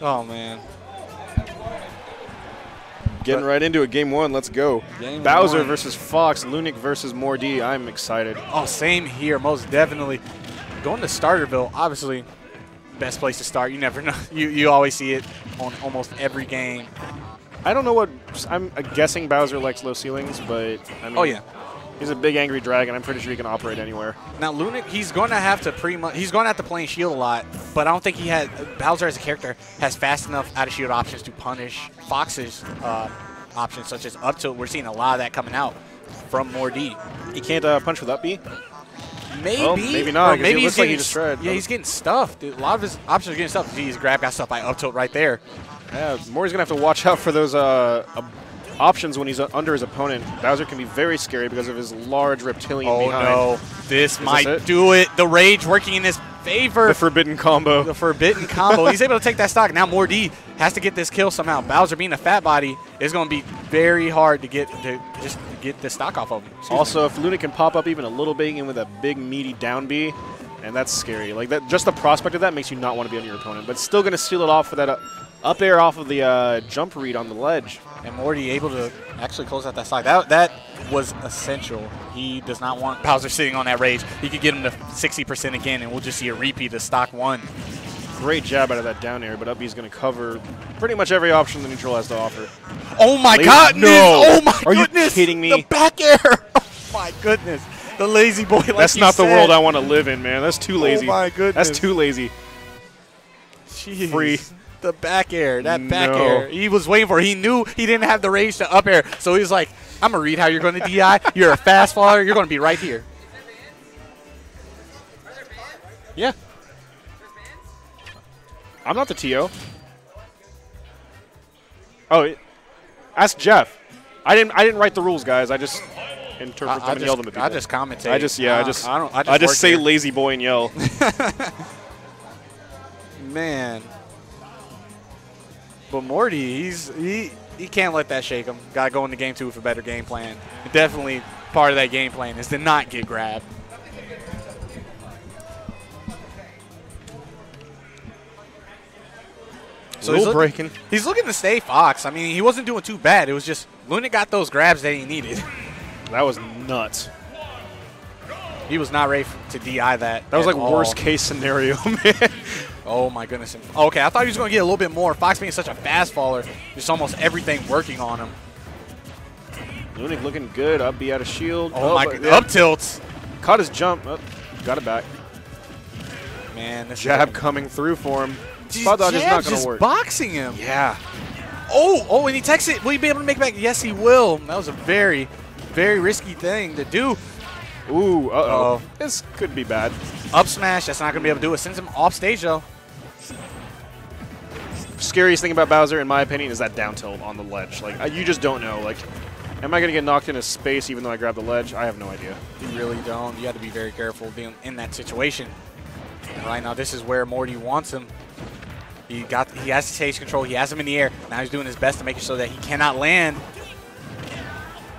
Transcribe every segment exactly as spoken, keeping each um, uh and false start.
Oh, man. Getting but right into it. Game one. Let's go. Game Bowser one. versus Fox. Lunick versus MoarD. I'm excited. Oh, same here. Most definitely. Going to Starterville, obviously, best place to start. You never know. You, you always see it on almost every game. I don't know what – I'm guessing Bowser likes low ceilings, but I mean, oh, yeah. He's a big angry dragon. I'm pretty sure he can operate anywhere. Now, Lunick, he's going to have to pretty much – he's going to have to play in shield a lot, but I don't think he has – Bowser as a character has fast enough out-of-shield options to punish Fox's uh, options, such as up tilt. We're seeing a lot of that coming out from MoarD. He can't uh, punch with up B? Maybe. Well, maybe not. Maybe he looks like he just tried. Yeah, he's getting stuffed. Dude, a lot of his options are getting stuffed. He's grabbed, got stuffed by up tilt right there. Yeah, Mori's going to have to watch out for those uh, um, options when he's uh, under his opponent. Bowser can be very scary because of his large reptilian oh, behind. Oh, no. This Is might this it? do it. The rage working in his favor. The forbidden combo. The forbidden combo. He's able to take that stock. Now MoarD has to get this kill somehow. Bowser being a fat body is going to be very hard to get to just get the stock off of him. Excuse also, me. if Lunick can pop up even a little big in with a big, meaty down B, and that's scary. Like that, just the prospect of that makes you not want to be under your opponent, but still going to steal it off for that uh, up air off of the uh, jump read on the ledge. And MoarD able to actually close out that side. That, that was essential. He does not want Bowser sitting on that rage. He could get him to sixty percent again, and we'll just see a repeat of stock one. Great jab out of that down air, but up B's going to cover pretty much every option the neutral has to offer. Oh, my God. No. Oh, my Are goodness. Are you kidding me? The back air. Oh, my goodness. The lazy boy. Like That's not said. the world I want to live in, man. That's too lazy. Oh, my goodness. That's too lazy. Jeez. Free. The back air, that back no. air. He was waiting for it. He knew he didn't have the rage to up air. So he was like, I'm going to read how you're going to D I. You're a fast follower. You're going to be right here. Are there bands? Yeah. I'm not the T O. Oh, it, ask Jeff. I didn't I didn't write the rules, guys. I just interpret I, them I and just, yell them at people. I just commentate. I just, yeah, uh, I just, I don't, I just, I just say here. lazy boy and yell. Man. But MoarD, he's, he he can't let that shake him. Got to go into game two with a better game plan. Definitely part of that game plan is to not get grabbed. So he's, look, breaking. he's looking to stay Fox. I mean, he wasn't doing too bad. It was just Lunick got those grabs that he needed. That was nuts. He was not ready to D I that. That was like all. worst case scenario, man. Oh, my goodness. Okay, I thought he was going to get a little bit more. Fox being such a fast faller, just almost everything working on him. Lunick looking good. Up B out of shield. Oh, oh my goodness. Up tilts. Caught his jump. Oh, got it back. Man, this jab coming through for him. Spot dodge is not going to work. boxing him. Yeah. Oh, oh, and he takes it. Will he be able to make it back? Yes, he will. That was a very, very risky thing to do. Ooh, uh-oh. Uh-oh. This could be bad. Up smash, that's not going to be able to do it. Sends him off stage, though. Scariest thing about Bowser, in my opinion, is that down tilt on the ledge. Like, you just don't know. Like, am I going to get knocked into space even though I grab the ledge? I have no idea. You really don't. You have to be very careful being in that situation. And right now, this is where MoarD wants him. He got, he has stage control. He has him in the air. Now he's doing his best to make it so that he cannot land.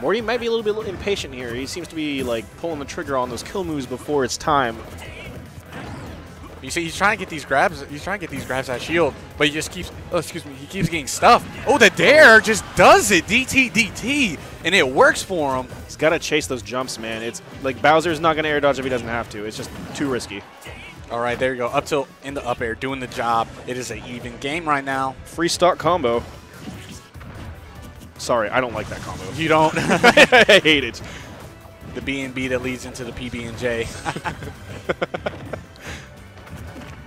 MoarD might be a little bit impatient here. He seems to be like pulling the trigger on those kill moves before it's time. You see, he's trying to get these grabs. He's trying to get these grabs at shield, but he just keeps. Oh, excuse me. He keeps getting stuffed. Oh, the dare just does it. D T D T, and it works for him. He's got to chase those jumps, man. It's like Bowser's not going to air dodge if he doesn't have to. It's just too risky. All right, there you go. Up tilt in the up air, doing the job. It is an even game right now. Free stock combo. Sorry, I don't like that combo. You don't? I hate it. The B and B that leads into the P B and J.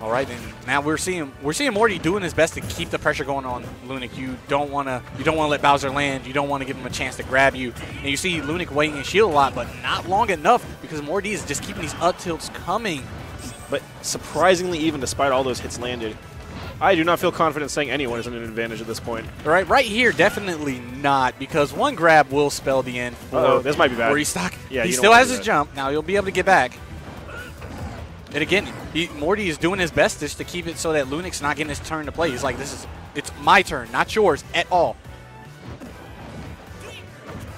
All right, then. Now we're seeing we're seeing MoarD doing his best to keep the pressure going on Lunick. You don't want to you don't want to let Bowser land. You don't want to give him a chance to grab you. And you see Lunick waiting in shield a lot, but not long enough because MoarD is just keeping these up tilts coming. But surprisingly, even despite all those hits landed, I do not feel confident saying anyone is at an advantage at this point. Right, right here, definitely not, because one grab will spell the end. For Uh-oh, this might be bad. Where he's stuck. Yeah, he still has his jump. Now he'll be able to get back. And again, he, MoarD is doing his best just to keep it so that Lunick's not getting his turn to play. He's like, this is, it's my turn, not yours at all.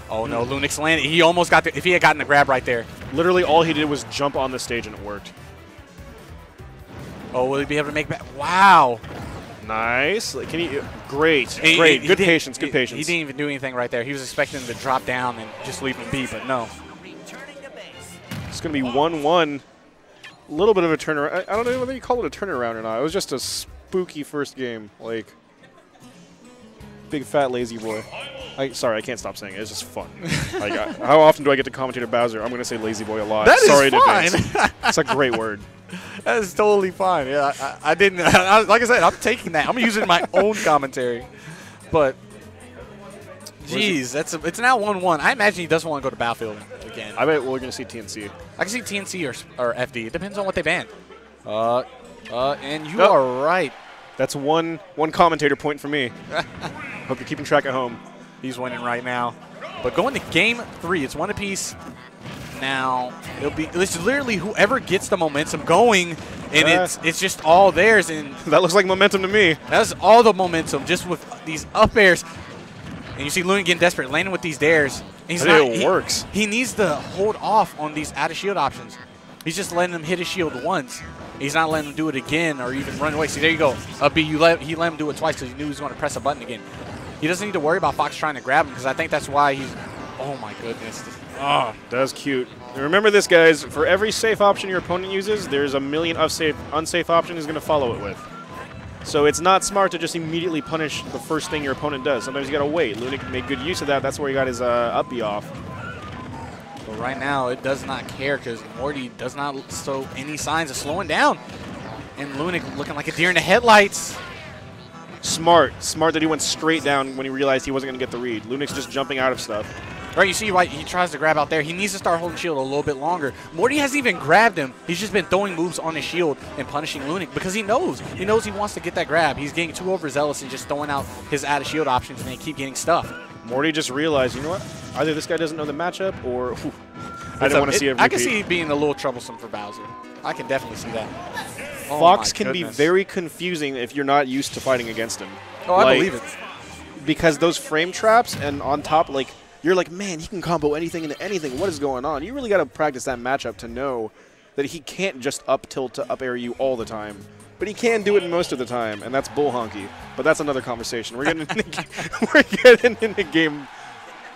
Oh no, Lunick's landed. He almost got the, if he had gotten the grab right there. Literally, all he did was jump on the stage and it worked. Oh, will he be able to make back? Wow. Nice. Can he? Great. He, Great. He, good he patience. Good he, patience. He didn't even do anything right there. He was expecting him to drop down and just leave him be, but no. It's going to be one one. A little bit of a turnaround. I, I don't know whether you call it a turnaround or not. It was just a spooky first game. Like, big fat lazy boy. I, sorry, I can't stop saying it. It's just fun. Like, I, how often do I get to commentate a Bowser? I'm going to say lazy boy a lot. That sorry is fine. It's a great word. That is totally fine. Yeah, I, I didn't. I, like I said, I'm taking that. I'm using my own commentary. But, jeez, that's a, it's now one one. I imagine he doesn't want to go to Battlefield again. I bet we're going to see T N C. I can see T N C or, or F D. It depends on what they ban. Uh, uh, and you nope. are right. That's one one commentator point for me. Hope you're keeping track at home. He's winning right now. But going to game three, it's one apiece. Now, it'll be it's literally whoever gets the momentum going, and uh, it's it's just all theirs. And that looks like momentum to me. That's all the momentum, just with these up airs. And you see Lunick getting desperate, landing with these dares. He's not, it he, works. He needs to hold off on these out-of-shield options. He's just letting him hit his shield once. He's not letting him do it again or even run away. See, there you go. Up B, you let, he let him do it twice because he knew he was going to press a button again. He doesn't need to worry about Fox trying to grab him because I think that's why he's – oh, my goodness. Oh, that was cute. And remember this, guys. For every safe option your opponent uses, there's a million unsafe, unsafe options he's going to follow it with. So it's not smart to just immediately punish the first thing your opponent does. Sometimes you gotta wait. Lunick made good use of that. That's where he got his uh, up B off. But right now, it does not care because MoarD does not show any signs of slowing down. And Lunick looking like a deer in the headlights. Smart, smart that he went straight down when he realized he wasn't gonna get the read. Lunick's just jumping out of stuff. Right, you see why he tries to grab out there. He needs to start holding shield a little bit longer. MoarD hasn't even grabbed him. He's just been throwing moves on his shield and punishing Lunick because he knows. He knows he wants to get that grab. He's getting too overzealous and just throwing out his out-of-shield options, and they keep getting stuffed. MoarD just realized, you know what? Either this guy doesn't know the matchup or whew, I don't want to see it. I can see it being a little troublesome for Bowser. I can definitely see that. Oh, Fox can be very confusing if you're not used to fighting against him. Oh, I like, believe it. Because those frame traps and on top, like, you're like, man, he can combo anything into anything. What is going on? You really got to practice that matchup to know that he can't just up tilt to up air you all the time. But he can do it most of the time, and that's bull honky. But that's another conversation. We're getting into, we're getting into game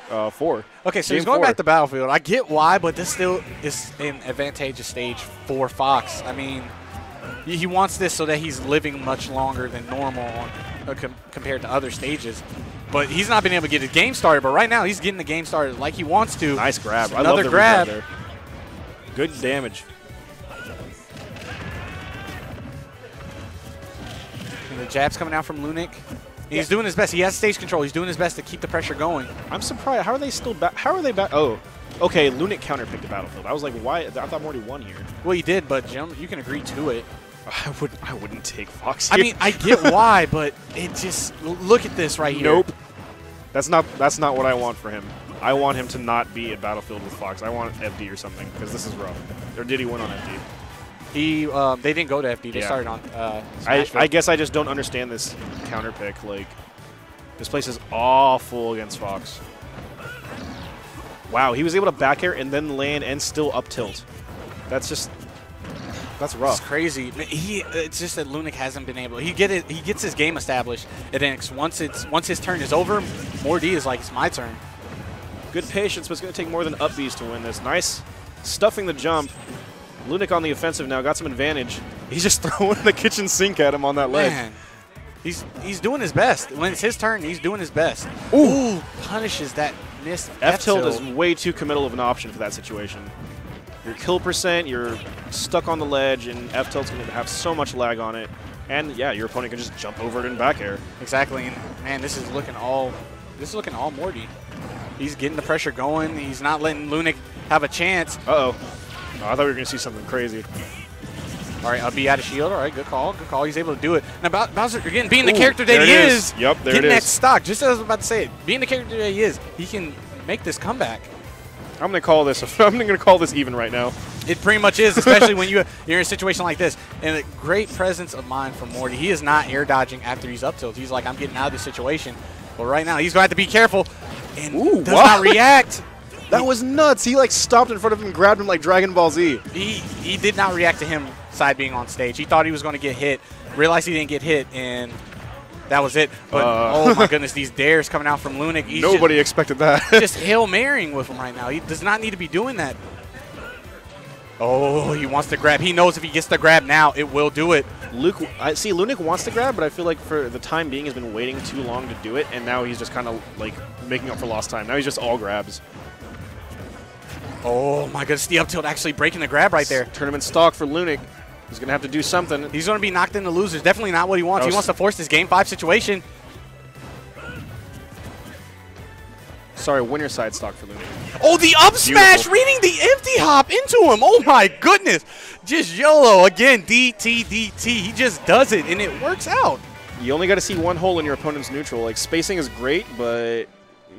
uh, four. Okay, so game he's going four. back to Battlefield. I get why, but this still is an advantageous stage for Fox. I mean, he wants this so that he's living much longer than normal on, uh, com compared to other stages. But he's not been able to get his game started. But right now, he's getting the game started like he wants to. Nice grab. Another I love the grab. There. Good damage. And the jab's coming out from Lunick. He's yeah. doing his best. He has stage control. He's doing his best to keep the pressure going. I'm surprised. How are they still back? How are they back? Oh, okay. Lunick counterpicked the Battlefield. I was like, why? I thought MoarD won here. Well, he did, but Jim, you can agree to it. I wouldn't. I wouldn't take Fox here. I mean, I get why, but it just look at this right here. Nope. That's not. That's not what I want for him. I want him to not be at Battlefield with Fox. I want F D or something because this is rough. Or did he win on F D? He. Um, they didn't go to F D. They yeah. started on. Uh, I, I guess I just don't understand this counter pick. Like, this place is awful against Fox. Wow, he was able to back air and then land and still up tilt. That's just. That's rough. It's crazy. He, it's just that Lunick hasn't been able. He get it. He gets his game established. And then once it's once his turn is over, MoarD is like, it's my turn. Good patience, but it's going to take more than up B's to win this. Nice stuffing the jump. Lunick on the offensive now. Got some advantage. He's just throwing the kitchen sink at him on that leg. Man. He's he's doing his best. When it's his turn, he's doing his best. Ooh, Ooh punishes that missed F tilt is way too committal of an option for that situation. Your kill percent, you're stuck on the ledge, and F-tilt's going to have so much lag on it. And, yeah, your opponent can just jump over it and back air. Exactly. And, man, this is looking all this is looking all MoarD. He's getting the pressure going. He's not letting Lunick have a chance. Uh-oh. Oh, I thought we were going to see something crazy. All right, I'll be out of shield. All right, good call. Good call. He's able to do it. Now, Bowser, again, being Ooh, the character that he is, is. Yep, there getting it is. that stock. Just as I was about to say it, being the character that he is, he can make this comeback. I'm gonna call this. I'm gonna call this even right now. It pretty much is, especially when you you're in a situation like this. And a great presence of mind from MoarD. He is not air dodging after he's up tilt. He's like, I'm getting out of this situation. But right now, he's gonna have to be careful and Ooh, does wow. not react. That he, was nuts. He like stopped in front of him, grabbed him like Dragon Ball Z. He he did not react to him side being on stage. He thought he was gonna get hit, realized he didn't get hit, and That was it. But uh, oh my goodness, these dares coming out from Lunick. He's nobody just, expected that. Just Hail Marying with him right now. He does not need to be doing that. Oh, he wants to grab. He knows if he gets the grab now, it will do it. Luke, I see Lunick wants to grab, but I feel like for the time being, he's been waiting too long to do it, and now he's just kind of like making up for lost time. Now he's just all grabs. Oh my goodness, the up tilt actually breaking the grab right there. Tournament stock for Lunick. He's going to have to do something. He's going to be knocked into losers. Definitely not what he wants. He wants to force this game five situation. Sorry, winner side stock for Lunick. Oh, the up smash, beautiful. Reading the empty hop into him. Oh my goodness. Just YOLO again. D T D T. He just does it, and it works out. You only got to see one hole in your opponent's neutral. Like, spacing is great, but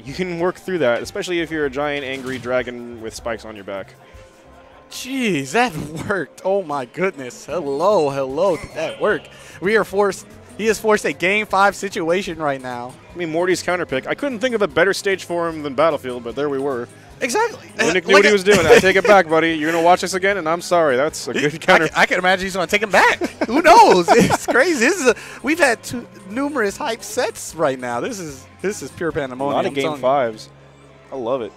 you can work through that, especially if you're a giant angry dragon with spikes on your back. Jeez, that worked. Oh my goodness. Hello, hello. Did that work? We are forced. He is forced a game five situation right now. I mean, MoarD's counterpick. I couldn't think of a better stage for him than Battlefield, but there we were. Exactly. Lunick knew what he was doing. I take it back, buddy. You're going to watch this again, and I'm sorry. That's a good counter. I can, I can imagine he's going to take him back. Who knows? It's crazy. This is a, we've had two, numerous hype sets right now. This is this is pure pandemonium. A lot of game fives. I love it.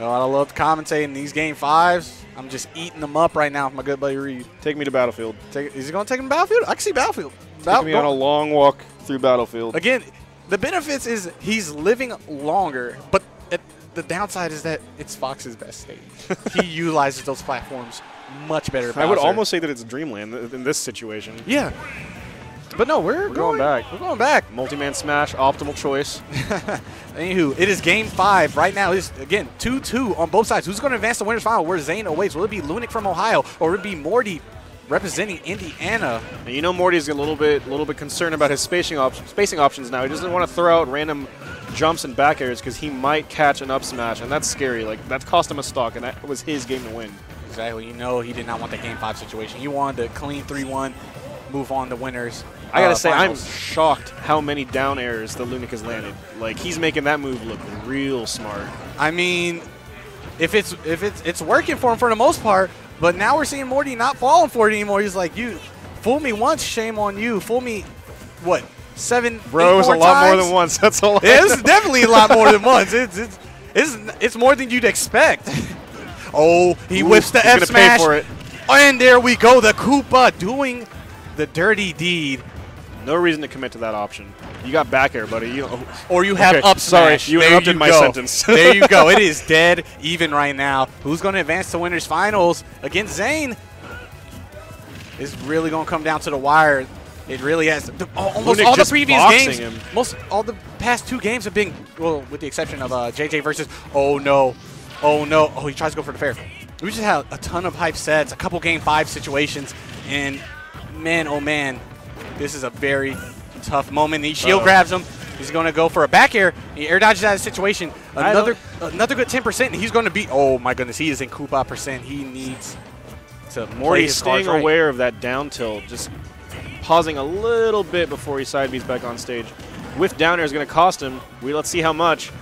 Oh, I love commentating these game fives. I'm just eating them up right now with my good buddy Reed. Take me to Battlefield. Take, is he going to take him to Battlefield? I can see Battlefield. Take me on a long walk through Battlefield. Again, the benefits is he's living longer, but it, the downside is that it's Fox's best stage. He utilizes those platforms much better. I would almost say that it's Dreamland in this situation. Yeah. But no, we're, we're going, going back. We're going back. Multi-man smash, optimal choice. Anywho, it is game five right now. It's, again, two two on both sides. Who's going to advance to winner's final where Zain awaits? Will it be Lunick from Ohio, or will it be MoarD representing Indiana? And you know MoarD's a little bit, little bit concerned about his spacing, op spacing options now. He doesn't want to throw out random jumps and back airs because he might catch an up smash, and that's scary. Like, that cost him a stock, and that was his game to win. Exactly. You know he did not want that game five situation. He wanted a clean three one, move on to winners. I gotta uh, say, finals. I'm shocked how many down airs the Lunick has landed. Like, he's making that move look real smart. I mean, if it's if it's it's working for him for the most part, but now we're seeing MoarD not falling for it anymore. He's like, you fool me once, shame on you. Fool me, what seven? Bro, it's a lot times? more than once. That's all. Yeah, it's definitely a lot more than once. It's it's it's it's more than you'd expect. Oh, he Ooh, whips the F smash. Pay for it. And there we go. The Koopa doing the dirty deed. No reason to commit to that option. You got back air, buddy. You or you have okay, up smash. Sorry, you there interrupted you my go. sentence. There you go. It is dead even right now. Who's going to advance to winners finals against Zain? It's really going to come down to the wire. It really has. The, almost Lunick all the previous games, him. most all the past two games have been, well, with the exception of uh, J J versus. Oh no, oh no. Oh, he tries to go for the fair. We just had a ton of hype sets, a couple game five situations, and man, oh man. This is a very tough moment. He shield uh-oh. grabs him. He's going to go for a back air. He air dodges out of the situation. Another another good ten percent, and he's going to be – oh, my goodness. He is in Koopa percent. He needs to play his cards right. Staying aware of that down tilt, just pausing a little bit before he side B's back on stage. With down air is going to cost him. We Let's see how much.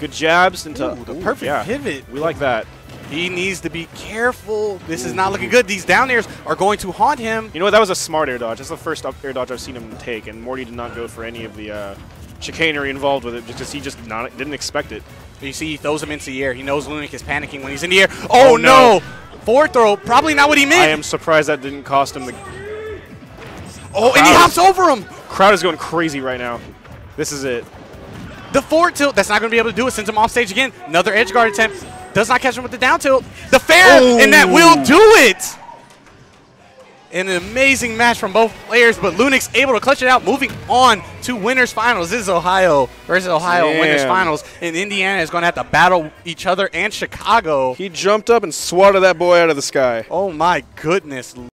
Good jabs into – the perfect yeah. pivot. We like that. He needs to be careful. This Ooh. is not looking good. These down airs are going to haunt him. You know what? That was a smart air dodge. That's the first up air dodge I've seen him take, and MoarD did not go for any of the uh, chicanery involved with it because he just not, didn't expect it. You see, he throws him into the air. He knows Lunick is panicking when he's in the air. Oh, oh no. no! Forward throw, probably not what he meant. I am surprised that didn't cost him the... Oh, crowd. And he hops over him! Crowd is going crazy right now. This is it. The forward tilt, that's not going to be able to do it. Sends him off stage again. Another edge guard attempt. Does not catch him with the down tilt. The fair, oh. and that will do it. An amazing match from both players, but Lunick's able to clutch it out, moving on to winners finals. This is Ohio versus Ohio Damn. winners finals, and Indiana is going to have to battle each other and Chicago. He jumped up and swatted that boy out of the sky. Oh, my goodness.